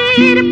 প্রভাতের